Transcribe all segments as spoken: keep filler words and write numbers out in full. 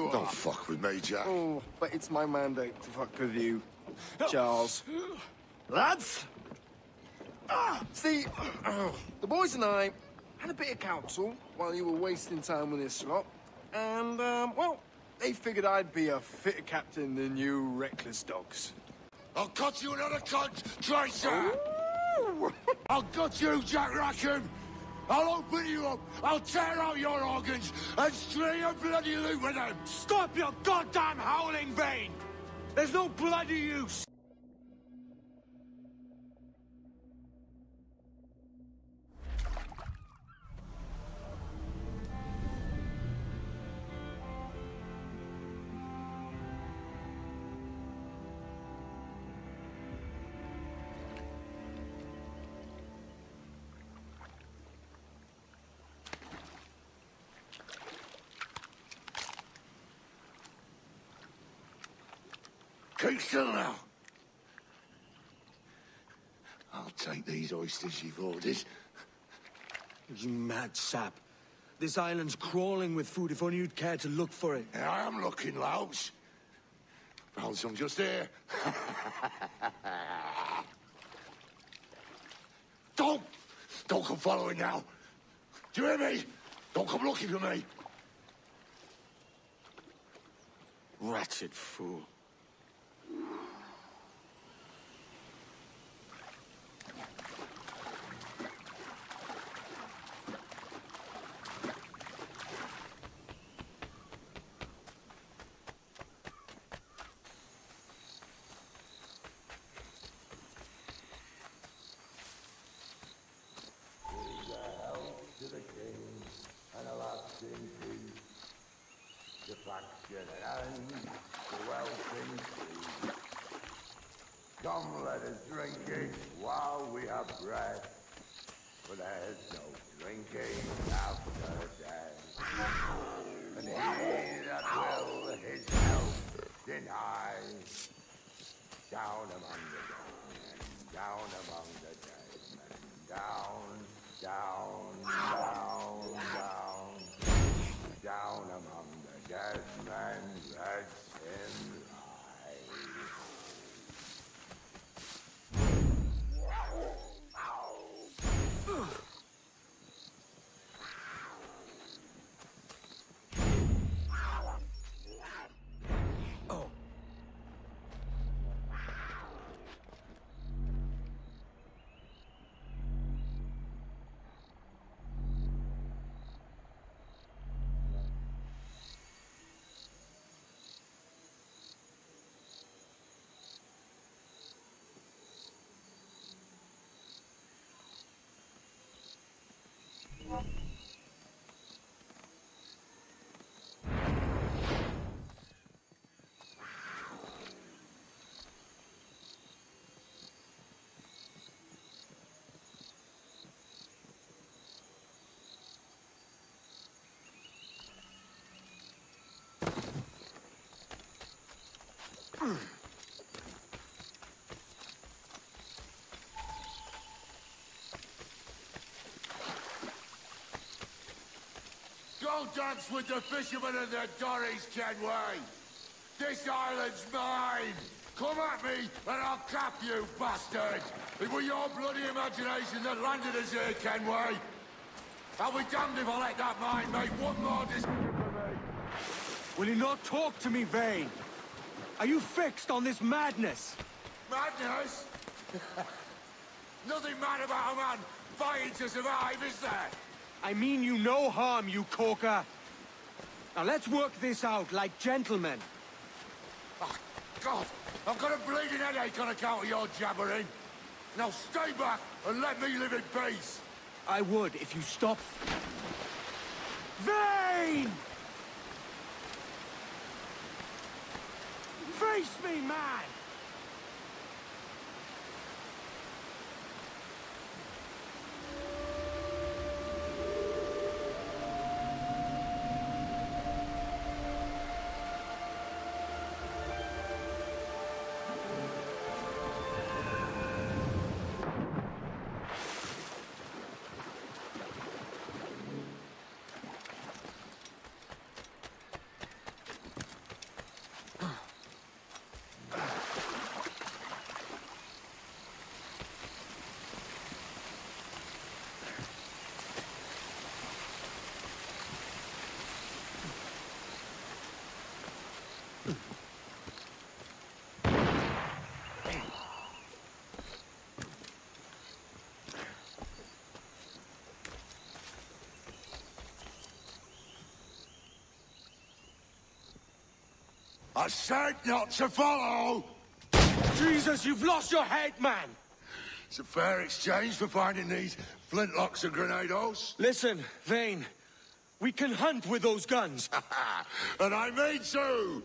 Don't fuck with me, Jack. Oh, but it's my mandate to fuck with you, Charles. Lads! Ah, see, the boys and I had a bit of counsel while you were wasting time with this lot. And, um, well, they figured I'd be a fitter captain than you reckless dogs. I'll cut you another cunt, Tracer! Ooh. I'll cut you, Jack Rackham! I'll open you up, I'll tear out your organs, and string a bloody loop with them! Stop your goddamn howling, Vane! There's no bloody use! Keep still now. I'll take these oysters you've ordered. You mad sap. This island's crawling with food if only you'd care to look for it. Yeah, I am looking, Louts. Found some just here. Don't! Don't come following now. Do you hear me? Don't come looking for me. Wretched fool. Come, let us drink it while we have breath, for there's no drinking after death. And he that will his health deny, down among the dead men, down among the dead men, down, down, down, down, down among the dead men, let him lie. Don't dance with the fishermen and their dories, Kenway! This island's mine! Come at me and I'll cap you, bastard! It was your bloody imagination that landed us here, Kenway! I'll be damned if I let that mine make one more decision for me! Will you not talk to me, Vane? Are you fixed on this madness? Madness? Nothing mad about a man fighting to survive, is there? I mean you no harm, you corker. Now let's work this out like gentlemen. Oh, God, I've got a bleeding headache on account of your jabbering. Now stay back and let me live in peace. I would if you stopped. Vane! Face me, man! I said not to follow! Jesus, you've lost your head, man! It's a fair exchange for finding these flintlocks and grenados. Listen, Vane. We can hunt with those guns. And I mean to!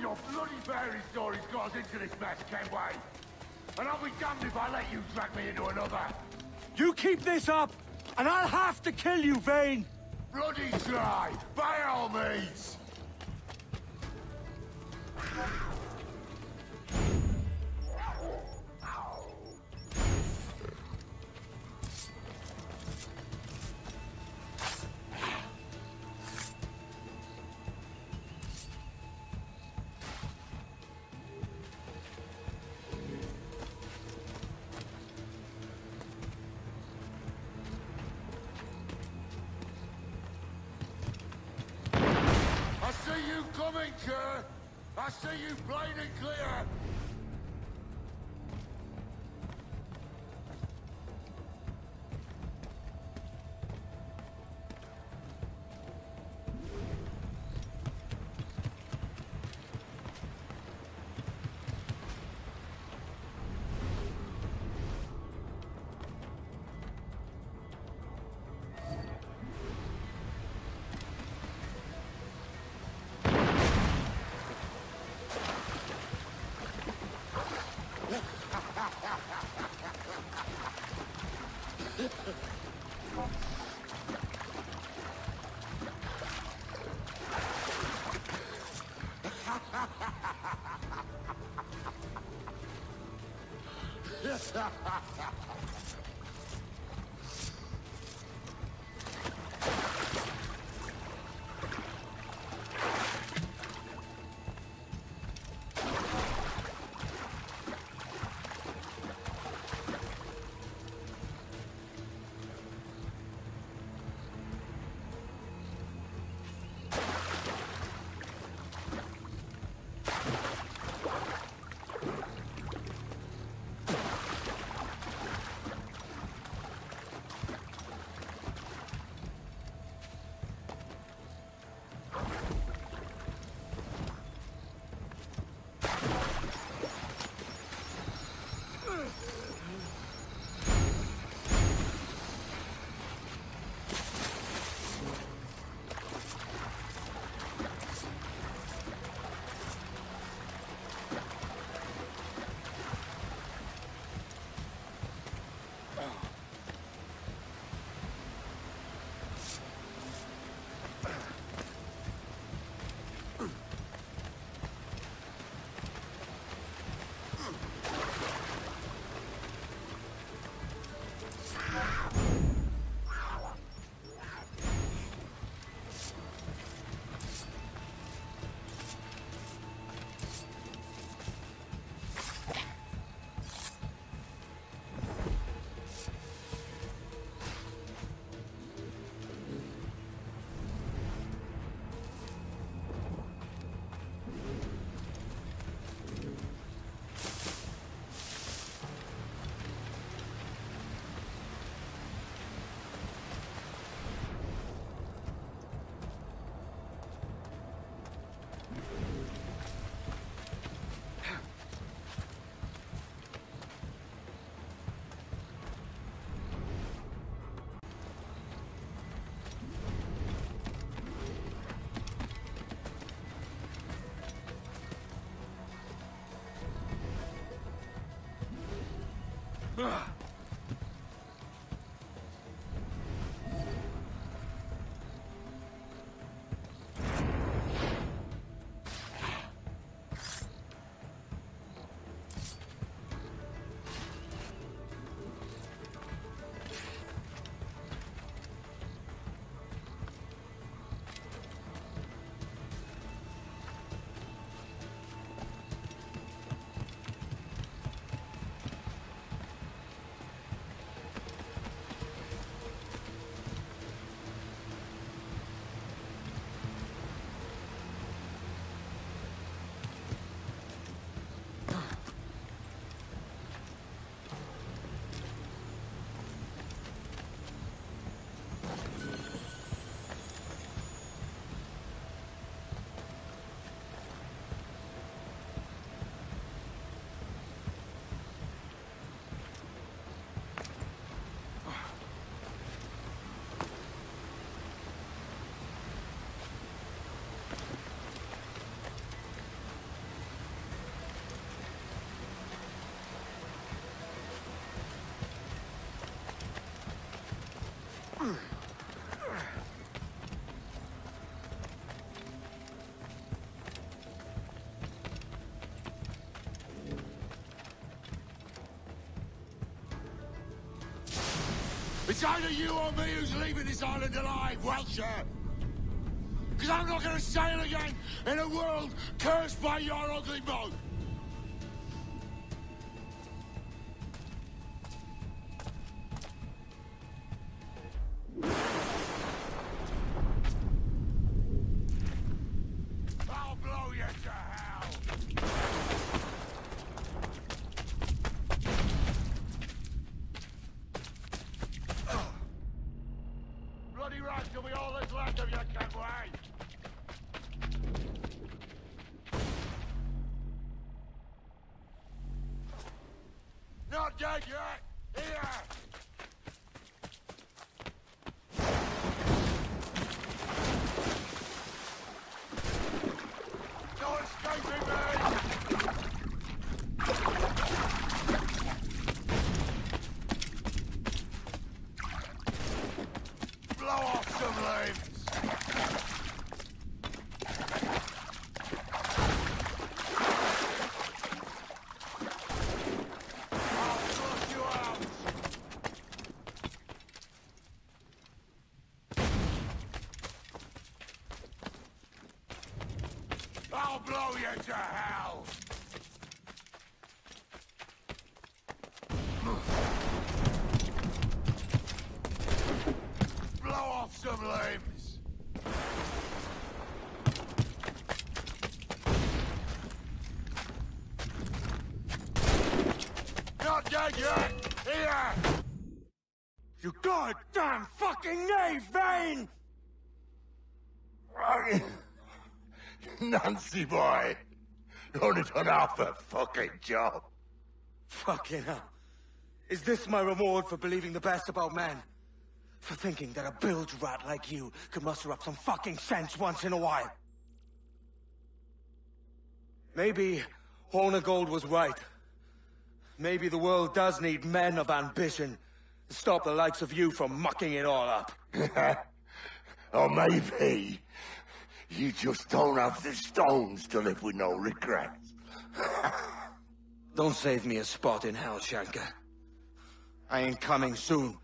Your bloody fairy stories got us into this mess, Kenway. And I'll be damned if I let you drag me into another. You keep this up, and I'll have to kill you, Vane. Bloody try, by all means. Coming, Kerr! I see you plain and clear! It's either you or me who's leaving this island alive, Welcher! Because I'm not going to sail again in a world cursed by your ugly boat! Not dead yet! Here! No escaping me! Blow off some leaves! You goddamn fucking knave, Vane! Nancy boy! You've only done half a fucking job. Fucking hell. Is this my reward for believing the best about men? For thinking that a bilge rat like you could muster up some fucking sense once in a while? Maybe Hornigold was right. Maybe the world does need men of ambition to stop the likes of you from mucking it all up. Or maybe you just don't have the stones to live with no regrets. Don't save me a spot in hell, Shanker. I ain't coming soon.